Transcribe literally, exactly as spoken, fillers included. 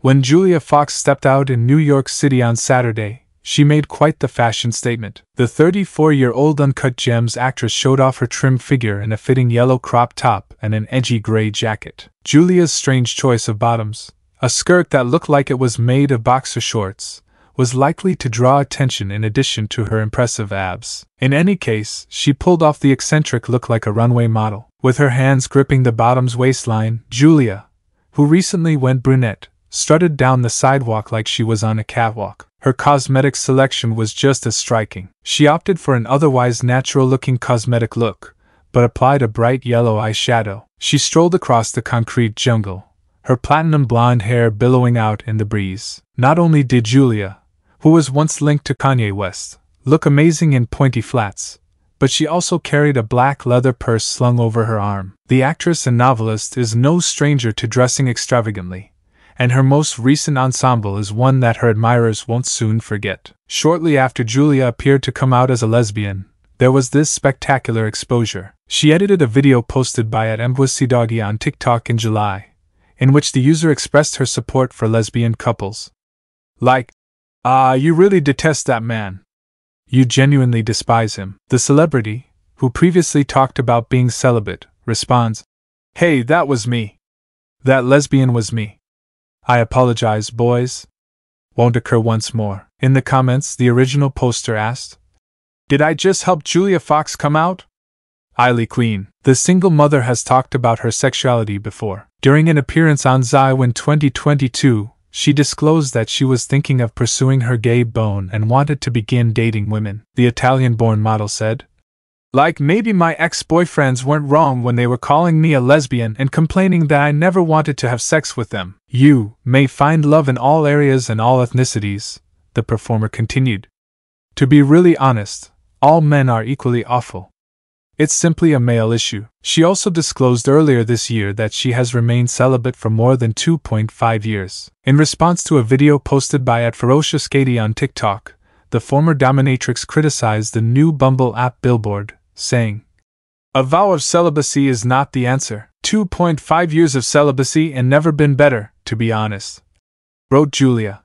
When Julia Fox stepped out in New York City on Saturday, she made quite the fashion statement. The thirty-four-year-old Uncut Gems actress showed off her trim figure in a fitting yellow crop top and an edgy gray jacket. Julia's strange choice of bottoms, a skirt that looked like it was made of boxer shorts, was likely to draw attention in addition to her impressive abs. In any case, she pulled off the eccentric look like a runway model. With her hands gripping the bottom's waistline, Julia, who recently went brunette, strutted down the sidewalk like she was on a catwalk. Her cosmetic selection was just as striking. She opted for an otherwise natural-looking cosmetic look, but applied a bright yellow eyeshadow. She strolled across the concrete jungle, her platinum blonde hair billowing out in the breeze. Not only did Julia, who was once linked to Kanye West, look amazing in pointy flats, but she also carried a black leather purse slung over her arm. The actress and novelist is no stranger to dressing extravagantly, and her most recent ensemble is one that her admirers won't soon forget. Shortly after Julia appeared to come out as a lesbian, there was this spectacular exposure. She edited a video posted by at M B C Doggy on TikTok in July, in which the user expressed her support for lesbian couples. Like, ah, uh, you really detest that man. You genuinely despise him. The celebrity, who previously talked about being celibate, responds, "Hey, that was me. That lesbian was me. I apologize, boys. Won't occur once more." In the comments, the original poster asked, "Did I just help Julia Fox come out? Eily Queen." The single mother has talked about her sexuality before. During an appearance on Zywin twenty twenty-two, she disclosed that she was thinking of pursuing her gay bone and wanted to begin dating women. The Italian-born model said, "Like, maybe my ex-boyfriends weren't wrong when they were calling me a lesbian and complaining that I never wanted to have sex with them." "You may find love in all areas and all ethnicities," the performer continued. "To be really honest, all men are equally awful. It's simply a male issue." She also disclosed earlier this year that she has remained celibate for more than two point five years. In response to a video posted by at Ferocious Katie on TikTok, the former dominatrix criticized the new Bumble app billboard, saying, "A vow of celibacy is not the answer. two point five years of celibacy and never been better, to be honest," wrote Julia.